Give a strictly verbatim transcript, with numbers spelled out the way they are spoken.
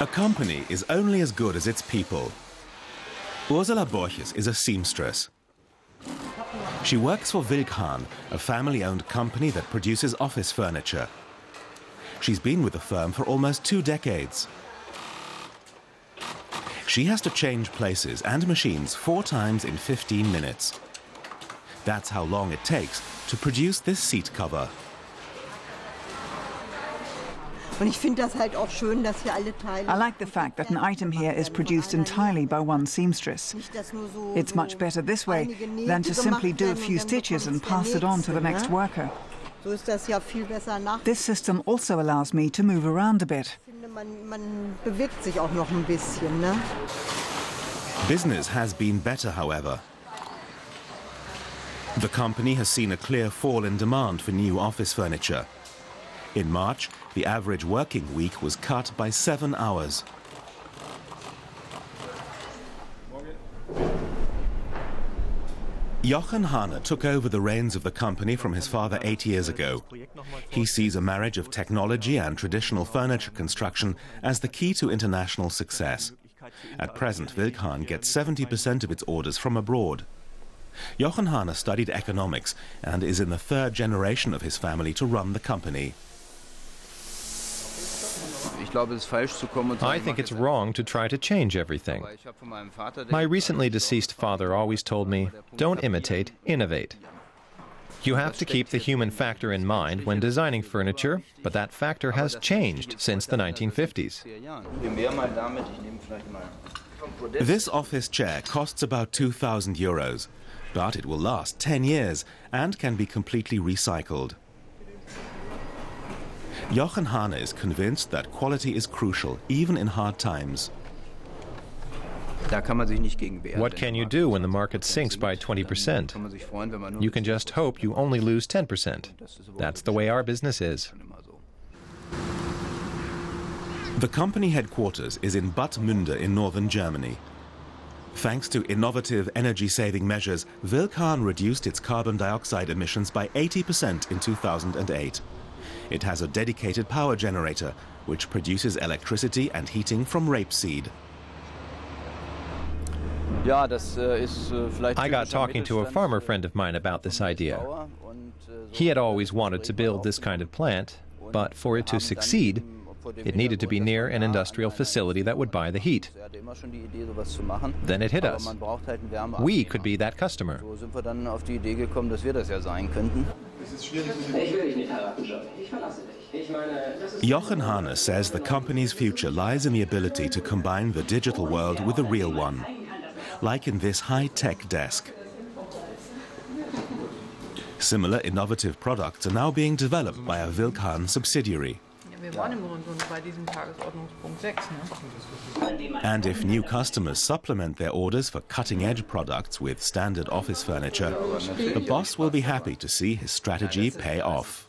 A company is only as good as its people. Ursula Borges is a seamstress. She works for Wilkhahn, a family-owned company that produces office furniture. She's been with the firm for almost two decades. She has to change places and machines four times in fifteen minutes. That's how long it takes to produce this seat cover. I like the fact that an item here is produced entirely by one seamstress. It's much better this way than to simply do a few stitches and pass it on to the next worker. This system also allows me to move around a bit. Business has been better, however. The company has seen a clear fall in demand for new office furniture. In March, the average working week was cut by seven hours. Jochen Hahne took over the reins of the company from his father eight years ago. He sees a marriage of technology and traditional furniture construction as the key to international success. At present, Wilkhahn gets seventy percent of its orders from abroad. Jochen Hahne studied economics and is in the third generation of his family to run the company. I think it's wrong to try to change everything. My recently deceased father always told me, don't imitate, innovate. You have to keep the human factor in mind when designing furniture, but that factor has changed since the nineteen fifties. This office chair costs about two thousand euros, but it will last ten years and can be completely recycled. Jochen Hahne is convinced that quality is crucial, even in hard times. What can you do when the market sinks by twenty percent? You can just hope you only lose ten percent. That's the way our business is. The company headquarters is in Bad Münde in northern Germany. Thanks to innovative energy-saving measures, Wilkhahn reduced its carbon dioxide emissions by eighty percent in two thousand eight. It has a dedicated power generator, which produces electricity and heating from rapeseed. I got talking to a farmer friend of mine about this idea. He had always wanted to build this kind of plant, but for it to succeed, it needed to be near an industrial facility that would buy the heat. Then it hit us. We could be that customer. Jochen Hahne says the company's future lies in the ability to combine the digital world with the real one, like in this high-tech desk. Similar innovative products are now being developed by a Wilkhahn subsidiary. And if new customers supplement their orders for cutting-edge products with standard office furniture, the boss will be happy to see his strategy pay off.